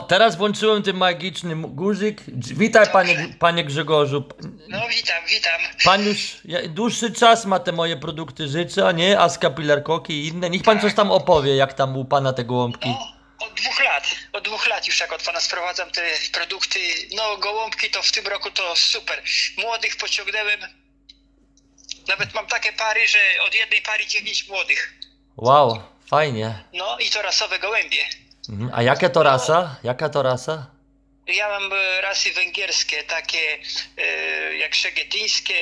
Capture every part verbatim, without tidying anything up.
O, teraz włączyłem ten magiczny guzik. Witaj, panie, panie Grzegorzu. No witam, witam. Pan już dłuższy czas ma te moje produkty życia, nie? AscaPillarCocci i inne. Niech pan tak coś tam opowie, jak tam u pana te gołąbki. No, od dwóch lat, od dwóch lat już jak od pana sprowadzam te produkty. No gołąbki to w tym roku to super. Młodych pociągnąłem, nawet mam takie pary, że od jednej pary dziewięć młodych. Wow, fajnie. No i to rasowe gołębie. A jaka to rasa? Jaka to rasa? Ja mam rasy węgierskie, takie e, jak szegetyńskie,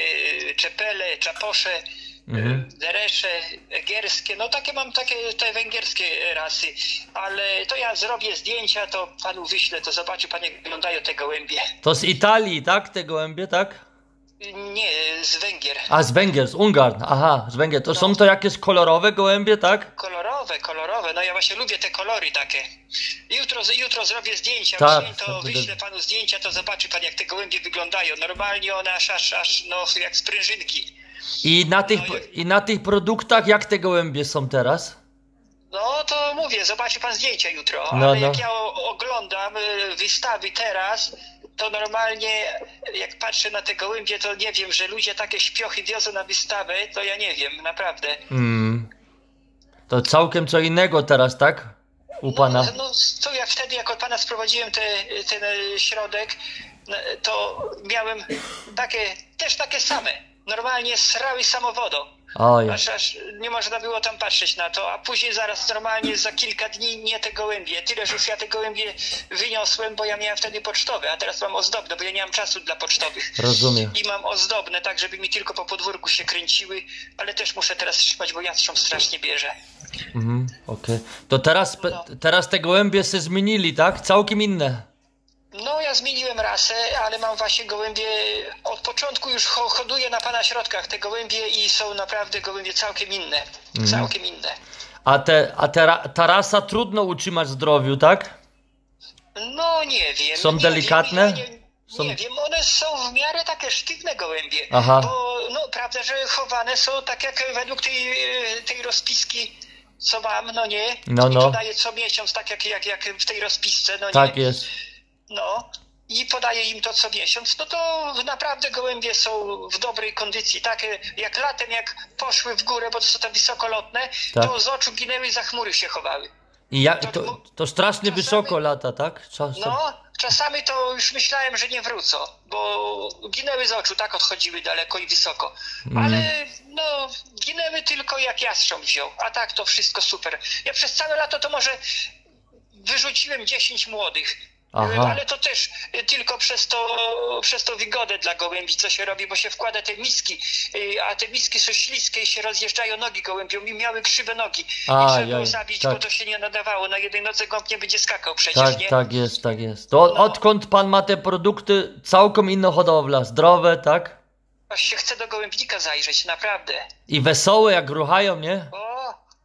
czepele, czaposze, mhm. deresze, egerskie. No takie mam, takie te węgierskie rasy. Ale to ja zrobię zdjęcia, to panu wyślę, to zobaczy pan, jak wyglądają te gołębie. To z Italii, tak? Te gołębie, tak? Nie, z Węgier. A, z Węgier, z Ungarn, aha, z Węgier. To no, są to jakieś kolorowe gołębie, tak? Kolorowe, kolorowe, no ja właśnie lubię te kolory takie. Jutro, jutro zrobię zdjęcia, tak, to wyślę panu zdjęcia, to zobaczy pan, jak te gołębie wyglądają. Normalnie one aż, aż, aż no, jak sprężynki. I na, tych, no, i na tych produktach, jak te gołębie są teraz? No to mówię, zobaczy pan zdjęcia jutro, no, ale no. jak ja oglądam wystawy teraz, to normalnie jak patrzę na te gołębie, to nie wiem, że ludzie takie śpiochy wiozą na wystawę, to ja nie wiem, naprawdę. Mm. To całkiem co innego teraz, tak? U pana? No, no to ja wtedy, jak od pana sprowadziłem te, ten środek, to miałem takie, też takie same. Normalnie srały samowodą. Aż, aż nie można było tam patrzeć na to, a później zaraz normalnie za kilka dni nie te gołębie. Tyle, że już ja te gołębie wyniosłem, bo ja miałem wtedy pocztowe, a teraz mam ozdobne, bo ja nie mam czasu dla pocztowych. Rozumiem. I mam ozdobne, tak żeby mi tylko po podwórku się kręciły, ale też muszę teraz trzymać, bo jastrząb strasznie bierze. Mhm, okej. Okay. To teraz, no. teraz te gołębie się zmienili, tak? Całkiem inne. No ja zmieniłem rasę, ale mam właśnie gołębie, od początku już hoduję na pana środkach te gołębie i są naprawdę gołębie całkiem inne, mm. całkiem inne. A, te, a te, ta rasa trudno utrzymać zdrowiu, tak? No nie wiem. Są nie delikatne? Wiem, nie, nie, są... nie wiem, one są w miarę takie sztywne gołębie, Aha. bo no prawda, że chowane są tak jak według tej, tej rozpiski. Co mam, no nie? No, no. I podaję co miesiąc, tak jak, jak, jak w tej rozpisce, no tak nie? jest. No i podaję im to co miesiąc, no to naprawdę gołębie są w dobrej kondycji. Takie jak latem, jak poszły w górę, bo to są te wysokolotne, tak. to z oczu ginęły i za chmury się chowały. I ja, to, to, to strasznie czasami, wysoko lata, tak? Czas, no, czasami to już myślałem, że nie wrócą, bo ginęły z oczu, tak odchodziły daleko i wysoko. Mm. Ale no, ginęły tylko jak jastrząb wziął, a tak to wszystko super. Ja przez całe lato to może wyrzuciłem dziesięć młodych. Aha. Ale to też tylko przez to, przez to wygodę dla gołębi, co się robi, bo się wkłada te miski, a te miski są śliskie i się rozjeżdżają nogi gołębiom i miały krzywe nogi. A, I trzeba było zabić, tak. bo to się nie nadawało. Na jednej nodze gołąb nie będzie skakał przecież, tak, nie? Tak jest, tak jest. To no. Odkąd pan ma te produkty, całkiem inna hodowla, zdrowe, tak? Aż się chce do gołębnika zajrzeć, naprawdę. I wesołe, jak ruchają, nie? O.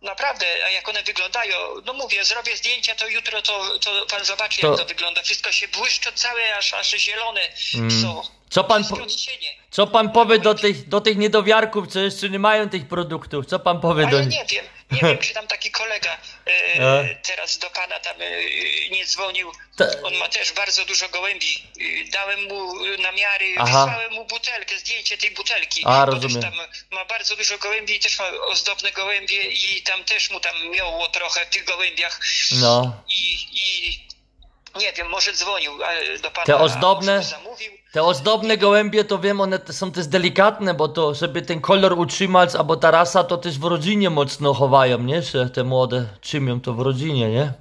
Naprawdę, a jak one wyglądają, no mówię, zrobię zdjęcia, to jutro to, to pan zobaczy, to... jak to wygląda. Wszystko się błyszczy, całe aż, aż zielone mm. są. Co pan, po... co pan powie do tych, do tych niedowiarków, co jeszcze nie mają tych produktów? Co pan powie do nich? Nie wiem, nie wiem, czy tam taki kolega e, teraz do pana tam e, nie dzwonił. On ma też bardzo dużo gołębi. Dałem mu namiary, Aha. wysłałem mu butelkę, zdjęcie tej butelki. A, rozumiem. Tam ma bardzo dużo gołębi i też ma ozdobne gołębie i tam też mu tam miało trochę w tych gołębiach. No. I, i nie wiem, może dzwonił do pana. Te ozdobne? Zamówił. Te ozdobne gołębie, to wiem, one są też delikatne, bo to, żeby ten kolor utrzymać, albo ta rasa, to też w rodzinie mocno chowają, nie? Że te młode trzymią to w rodzinie, nie?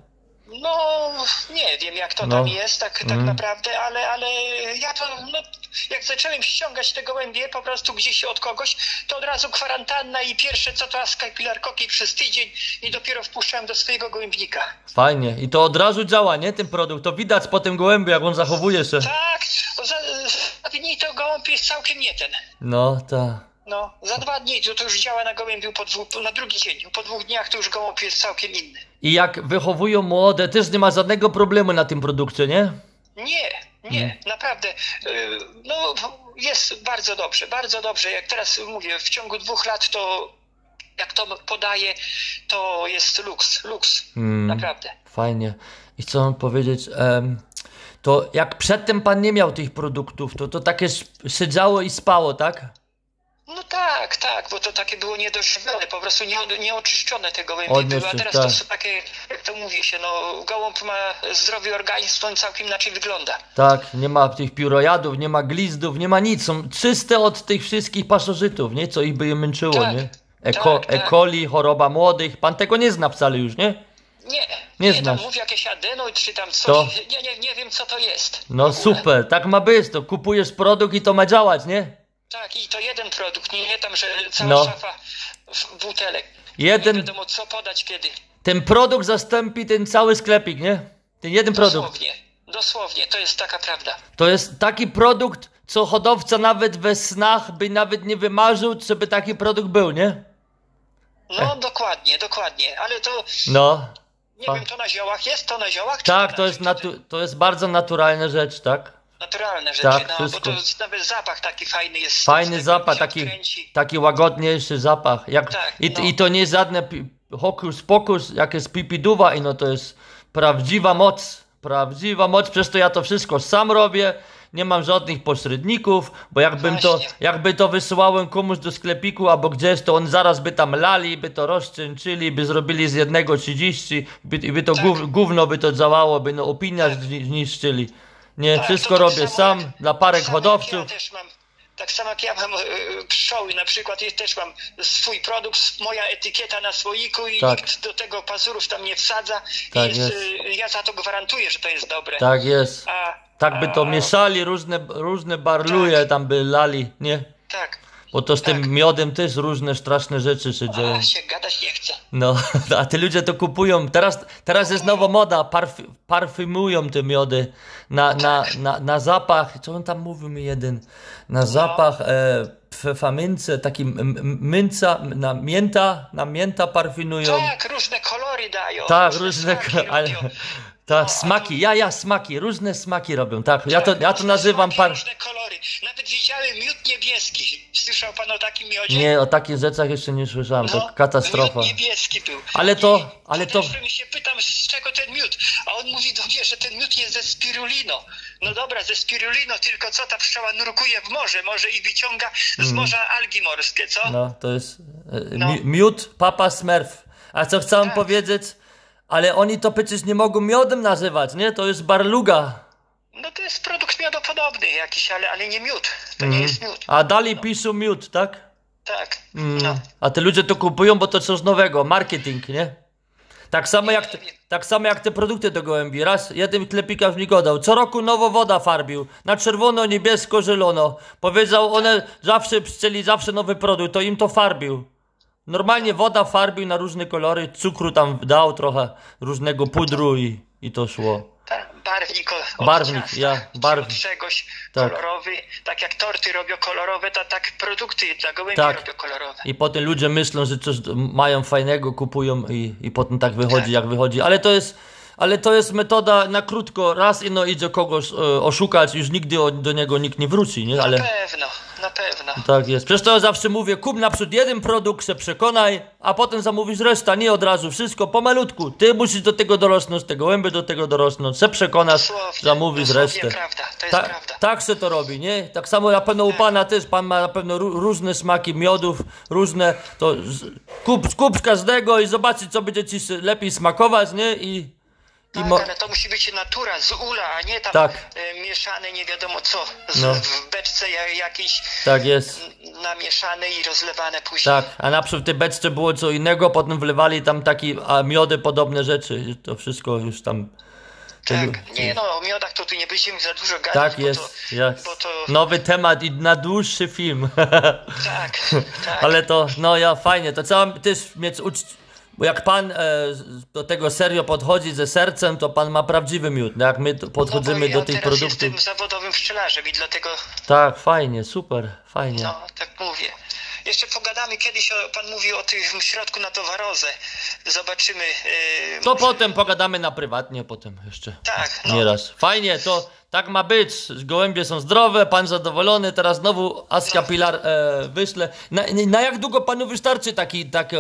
No, nie wiem, jak to no. tam jest, tak, tak mm. naprawdę, ale, ale ja to, no, jak zacząłem ściągać te gołębie po prostu gdzieś od kogoś, to od razu kwarantanna i pierwsze co to AscaPillarCocci przez tydzień i dopiero wpuszczałem do swojego gołębnika. Fajnie, i to od razu działa, nie, ten produkt, to widać po tym gołębiu, jak on zachowuje się. Tak, bo za, za dni to gołąb jest całkiem nie ten. No, tak. No, za dwa dni to już działa na gołębiu, po dwu, na drugi dzień, po dwóch dniach to już gołąb jest całkiem inny. I jak wychowują młode, też nie ma żadnego problemu na tym produkcie, nie? Nie, nie, nie. naprawdę, no jest bardzo dobrze, bardzo dobrze, jak teraz mówię, w ciągu dwóch lat to, jak to podaje, to jest luks, luks, hmm, naprawdę. Fajnie. i chcę wam powiedzieć, em, to jak przedtem pan nie miał tych produktów, to to takie siedziało i spało, tak? No tak, tak, bo to takie było niedożywione, po prostu nieoczyszczone nie tego głębi były, a teraz tak. To są takie, jak to mówi się, no gołąb ma zdrowy organizm, to on całkiem inaczej wygląda. Tak, nie ma tych piórojadów, nie ma glizdów, nie ma nic, są czyste od tych wszystkich pasożytów, nie, co ich by je męczyło, tak, nie? Eko, tak, tak. E. coli, choroba młodych, pan tego nie zna wcale już, nie? Nie, nie, nie tam mówi jakieś adenoid czy tam coś, to... nie, nie, nie wiem co to jest. No super, tak ma być, to kupujesz produkt i to ma działać, nie? Tak, i to jeden produkt, nie, nie tam, że cała no. szafa butelek. Jeden... Nie wiadomo co podać, kiedy. Ten produkt zastąpi ten cały sklepik, nie? Ten jeden dosłownie, produkt. Dosłownie, dosłownie, to jest taka prawda. To jest taki produkt, co hodowca nawet we snach by nawet nie wymarzył, żeby taki produkt był, nie? No, Ech. dokładnie, dokładnie, ale to... No. Nie A. wiem, to na ziołach jest, to na ziołach? Tak, czy to, jest natu to jest bardzo naturalna rzecz, tak? Naturalne rzeczy, tak, no, bo to nawet zapach taki fajny jest. Fajny zapach, taki, taki łagodniejszy zapach. Jak, tak, i, no. I to nie jest żadne hokus pokus, jak jest pipiduwa i no to jest prawdziwa moc. Prawdziwa moc, przez to ja to wszystko sam robię, nie mam żadnych pośredników, bo jakbym to, jakby to wysyłałem komuś do sklepiku albo gdzieś, to on zaraz by tam lali, by to rozczęczyli, by zrobili z jednego trzydzieści by, i by to tak. gó gówno by to działało, by no opinia tak. zniszczyli. Nie, tak, wszystko robię sam, jak, dla parek hodowców. Ja też mam, tak samo jak ja mam yy, pszczoły na przykład, ja też mam swój produkt, moja etykieta na słoiku i tak. nikt do tego pazurów tam nie wsadza. Tak jest, jest. Yy, ja za to gwarantuję, że to jest dobre. Tak jest. A, tak by to a... mieszali, różne, różne barluje tak. tam by lali, nie? Tak. Bo to z tak. tym miodem też różne straszne rzeczy się dzieją. A, się gadać nie chce. No, a te ludzie to kupują. Teraz, teraz jest nowa moda, Parf, parfumują te miody na, na, na, na zapach, co on tam mówił mi jeden, na zapach e, pfeffermince, taki mięta, na mięta, na mięta parfinują. Tak, różne kolory dają. Tak, różne kolory. Tak, smaki, ja, ja, smaki, różne smaki robią, tak, ja to, ja to nazywam par... Różne kolory, nawet widziałem miód niebieski, słyszał pan o takim miodzie? Nie, o takich rzeczach jeszcze nie słyszałem, no, to katastrofa. Miód niebieski był. Ale to, I ale to... mi się pytam, z czego ten miód, a on mówi do mnie, że ten miód jest ze spirulino. No dobra, ze spirulino, tylko co ta pszczoła nurkuje w morze, może i wyciąga z morza mm. algi morskie, co? No, to jest e, no. miód Papa Smurf, a co chciałem tak. powiedzieć... Ale oni to przecież nie mogą miodem nazywać, nie? To jest barluga. No to jest produkt miodopodobny jakiś, ale, ale nie miód. To mm. nie jest miód. A dalej no. piszą miód, tak? Tak. Mm. No. A te ludzie to kupują, bo to coś nowego. Marketing, nie? Tak samo, nie, jak, te, tak samo jak te produkty do gołębi. Raz jeden klepikarz mi godał. Co roku nowo woda farbił. Na czerwono, niebiesko, zielono. Powiedział, one zawsze pszczeli, zawsze nowy produkt. To im to farbił. Normalnie woda farbił na różne kolory, cukru tam dał trochę, różnego pudru i, i to szło. Tak, barwnik od, barwnik, od ja, barwnik. czegoś tak. kolorowy, tak jak torty robią kolorowe, to tak produkty dla gołębi tak. robią kolorowe. I potem ludzie myślą, że coś mają fajnego, kupują i, i potem tak wychodzi tak. jak wychodzi, ale to jest... Ale to jest metoda na krótko, raz ino idzie kogoś e, oszukać, już nigdy o, do niego nikt nie wróci, nie? Ale... Na pewno, na pewno. Tak jest. Przecież to ja zawsze mówię, kup naprzód jeden produkt, się przekonaj, a potem zamówisz resztę, nie od razu, wszystko pomalutku. Ty musisz do tego dorosnąć, te gołębie do tego dorosnąć, się przekonasz, dosłownie, zamówisz dosłownie resztę. Prawda, to jest Ta, prawda. Tak się to robi, nie? Tak samo na pewno u pana też, pan ma na pewno różne smaki miodów, różne, to z, kup, kup z każdego i zobaczyć, co będzie ci lepiej smakować, nie? I... Tak, ale to musi być natura z ula, a nie tam tak. y, mieszane nie wiadomo co, z, no. w beczce jakiejś tak jest. namieszane i rozlewane później. Tak, a na przykład w tej beczce było co innego, potem wlewali tam takie miody, podobne rzeczy, to wszystko już tam... Tak, nie no, o miodach to tu nie będziemy za dużo gadać, tak jest, bo to, jest. Bo to... Nowy temat i na dłuższy film. Tak, tak. Ale to, no ja fajnie, to trzeba też mieć uczciwość. Bo jak pan e, do tego serio podchodzi ze sercem, to pan ma prawdziwy miód. No jak my podchodzimy no ja do tych teraz produktów. Jestem zawodowym pszczelarzem i dlatego. Tak, fajnie, super, fajnie. No, tak mówię. Jeszcze pogadamy kiedyś, o, pan mówił o tym środku na towarozę. Zobaczymy. Yy... To potem pogadamy na prywatnie, potem jeszcze. Tak, no. Nieraz. Fajnie, to tak ma być. Gołębie są zdrowe, pan zadowolony. Teraz znowu AscaPillar e, wyślę. Na, na jak długo panu wystarczy taki tak, e,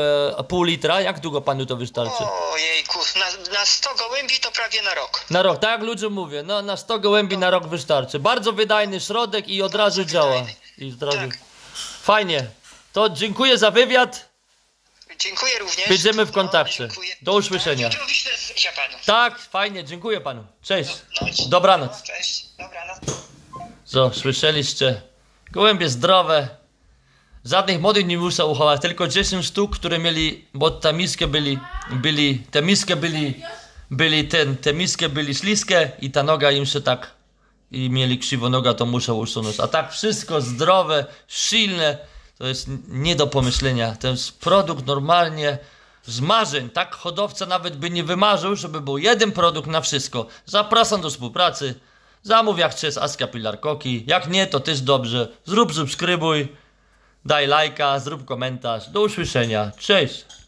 pół litra? Jak długo panu to wystarczy? Ojejku, na, na sto gołębi to prawie na rok. Na rok, tak jak ludziom mówię. No, na sto gołębi no. na rok wystarczy. Bardzo wydajny środek i od razu wydajny. działa. I od razu... tak. Fajnie. To dziękuję za wywiad. Dziękuję również. Będziemy w kontakcie. No, do usłyszenia. Tak, ja panu. tak, fajnie, dziękuję panu. Cześć. No, no, Dobranoc. No, cześć. Dobranoc. Co, słyszeliście? Gołębie zdrowe. Żadnych młodych nie muszę uchować, tylko dziesięć sztuk, które mieli, bo te miskie byli, byli, te miskie byli, byli ten, te miskie byli śliskie i ta noga im się tak, i mieli krzywo noga, to muszę usunąć. A tak wszystko zdrowe, silne. To jest nie do pomyślenia. To jest produkt normalnie z marzeń. Tak hodowca nawet by nie wymarzył, żeby był jeden produkt na wszystko. Zapraszam do współpracy. Zamów jak chcesz AscaPillarCocci. Jak nie, to też dobrze. Zrób subskrybuj. Daj lajka, zrób komentarz. Do usłyszenia. Cześć.